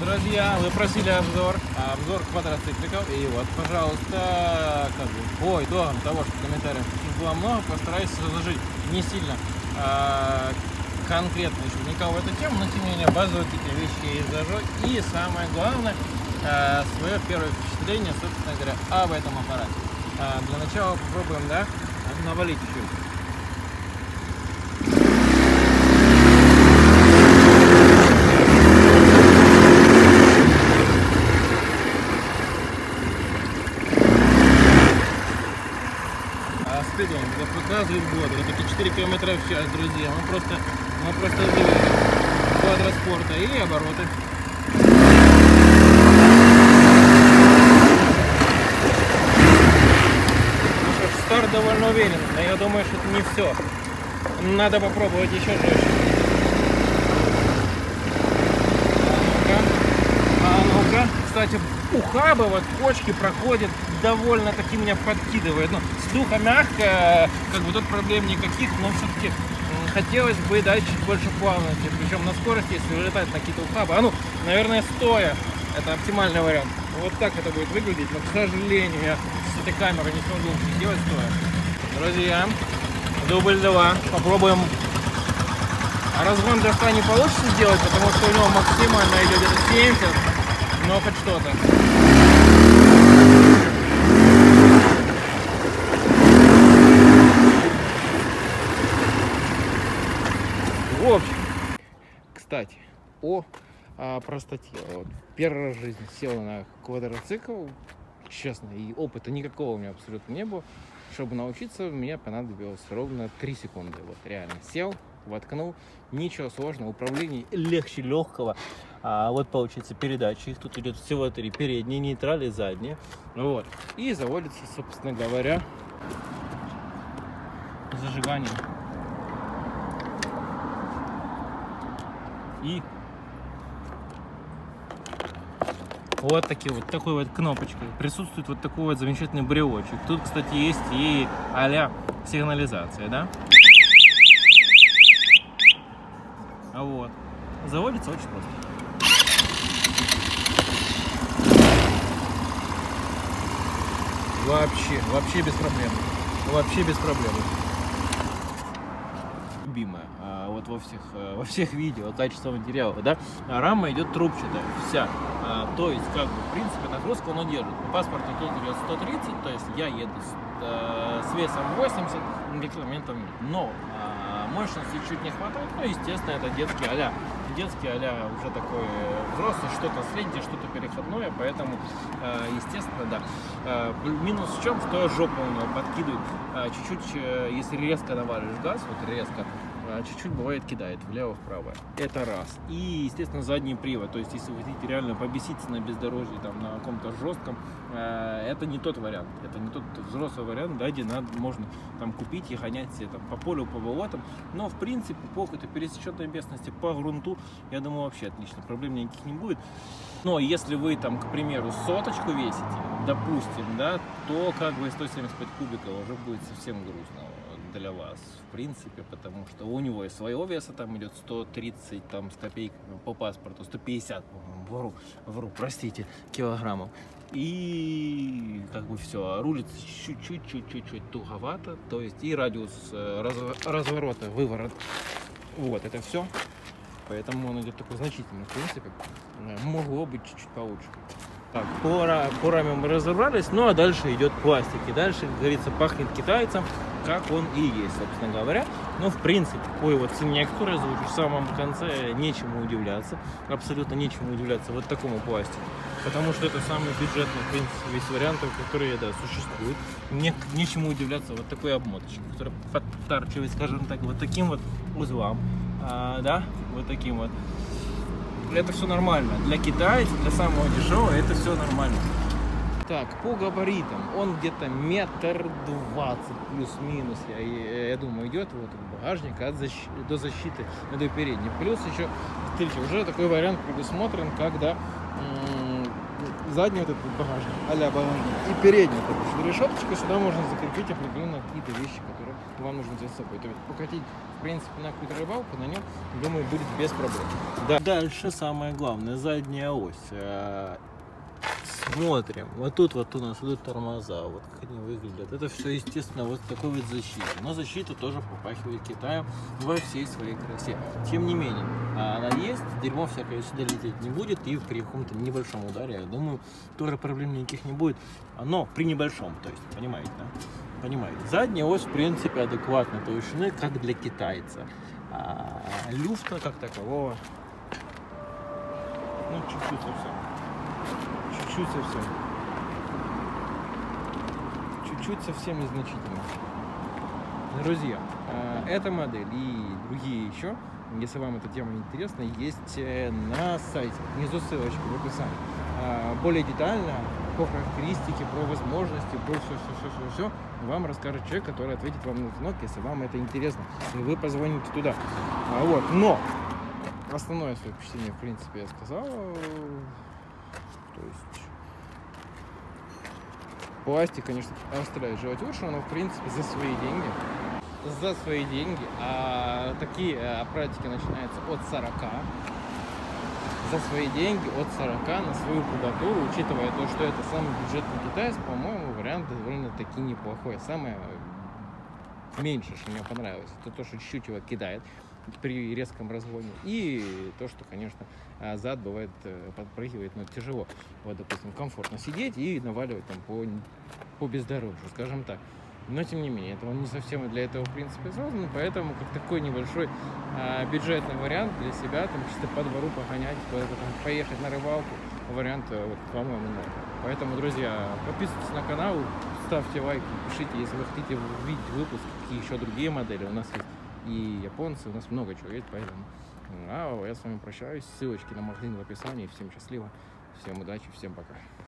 Друзья, вы просили обзор квадроцикликов, и вот, пожалуйста, ой, до того, что комментариев было много, постараюсь разложить не сильно конкретно еще никого эту тему, но тем не менее базовые какие-то вещи изложу, и самое главное, свое первое впечатление, собственно говоря, об этом аппарате. Для начала попробуем, да, навалить еще. Показывает бодро, это 4 километра в час, друзья. Мы просто сделали квадроспорта и обороты. Ну что ж, старт довольно уверен, но я думаю, что это не все. Надо попробовать еще жестче. А ну-ка. Кстати, ухабы, вот кочки проходят, довольно-таки меня подкидывает. Но с духа мягко, как бы тут проблем никаких, но все-таки хотелось бы дать чуть больше плавности. Причем на скорости, если вылетать на какие-то ухабы, а ну, наверное, стоя, это оптимальный вариант. Вот так это будет выглядеть, но, к сожалению, я с этой камерой не смогу делать стоя. Друзья, дубль 2, попробуем. Разгон до 100 не получится сделать, потому что у него максимально идет где-то 70, но хоть что-то. Кстати, о простоте. Вот, первый раз в жизни сел на квадроцикл, честно, и опыта никакого у меня абсолютно не было. Чтобы научиться, мне понадобилось ровно 3 секунды. Вот реально сел, воткнул, ничего сложного, управление легче легкого. А вот получается передачи, их тут идет всего 3, передние, нейтральные, задние. Вот, и заводится, собственно говоря, зажигание. И вот такие вот, такой вот кнопочкой присутствует вот такой вот замечательный брелочек. Тут, кстати, есть и а-ля сигнализация, да? А вот. Заводится очень просто. Вообще без проблем. Вообще без проблем. Любимая. Вот во всех видео качество материала, да, рама идет трубчатая вся, то есть как бы в принципе нагрузку она держит. Паспорт идет 130, то есть я еду с весом 80 километров, но мощности чуть не хватает. Ну естественно, это детский а-ля уже такой взрослый, что-то среднее, что-то переходное, поэтому естественно, да. Минус в чем, что жопу у него подкидывает чуть-чуть, если резко наваливаешь газ, вот резко, чуть-чуть бывает кидает влево-вправо. Это раз. И, естественно, задний привод. То есть, если вы хотите реально побеситься на бездорожье, там, на каком-то жестком, это не тот вариант. Это не тот взрослый вариант, да, где можно там купить и гонять себе там по полю, по болотам. Но, в принципе, по какой-то пересеченной местности, по грунту, я думаю, вообще отлично. Проблем никаких не будет. Но если вы там, к примеру, соточку весите, допустим, да, то как бы 175 кубиков уже будет совсем грустно для вас, в принципе, потому что у него и своего веса там идет 130 там с копейками по паспорту, 150, по-моему, вру, простите, килограммов. И как бы все, рулится чуть-чуть туговато, то есть и радиус разворота, выворот, вот это все, поэтому он идет такой значительный, в принципе, могло быть чуть-чуть получше. Так, по раме мы разобрались, ну а дальше идет пластики, дальше, как говорится, пахнет китайцем, как он и есть, собственно говоря. Но в принципе, по его цене, которая звучит в самом конце, нечему удивляться, абсолютно нечему удивляться вот такому пластику, потому что это самый бюджетный, в принципе, весь вариант, который, да, существует. Нечему удивляться вот такой обмоточке, которая подтарчивает, скажем так, вот таким вот узлам, да, вот таким вот. Это все нормально. Для китайцев, для самого дешевого, это все нормально. Так, по габаритам он где-то 1,20 плюс-минус, я думаю, идет вот от багажника до защиты, до передней. Плюс еще, смотрите, уже такой вариант предусмотрен, когда задний вот этот багажник, а-ля багажник, и передний, то есть решеточка, сюда можно закрепить определенно какие-то вещи, которые вам нужно взять с собой. То есть покатить, в принципе, на какую-то рыбалку на нем, думаю, будет без проблем. Да. Дальше самое главное, задняя ось. Смотрим, вот тут у нас идут тормоза, вот как они выглядят. Это все, естественно, вот такой вот защита. Но защита тоже попахивает Китаем во всей своей красе. Тем не менее, она есть, дерьмо всякое сюда лететь не будет, и при каком-то небольшом ударе, я думаю, тоже проблем никаких не будет. Но при небольшом, то есть, понимаете, да? Понимаете. Задняя ось, в принципе, адекватной толщины, как для китайца. А люфта как такового, ну, чуть-чуть совсем. Чуть-чуть совсем незначительно. Друзья, эта модель и другие еще, если вам эта тема интересна, есть на сайте, внизу ссылочка в описании. Более детально по характеристике, про возможности, про все вам расскажет человек, который ответит вам на звонок, если вам это интересно, и вы позвоните туда. Вот, но основное свое впечатление, в принципе, я сказал. То есть пластик, конечно, оставляет желать лучшего, но, в принципе, за свои деньги. А такие практики начинаются от 40. За свои деньги от 40 на свою кубатуру, учитывая то, что это самый бюджетный китаец, по-моему, вариант довольно-таки неплохой. Самое меньшее, что мне понравилось, это то, что чуть-чуть его кидает при резком разгоне, и то, что, конечно, зад бывает подпрыгивает, но тяжело. Вот, допустим, комфортно сидеть и наваливать там по бездорожью, скажем так. Но, тем не менее, это он не совсем для этого, в принципе, создан, поэтому как такой небольшой бюджетный вариант для себя, там, чисто по двору погонять, поехать на рыбалку, вариант, вот, по-моему, нравится. Поэтому, друзья, подписывайтесь на канал, ставьте лайки, пишите, если вы хотите увидеть выпуск, какие еще другие модели у нас есть. И японцы, у нас много чего есть, поэтому я с вами прощаюсь. Ссылочки на магазин в описании. Всем счастливо, всем удачи, всем пока.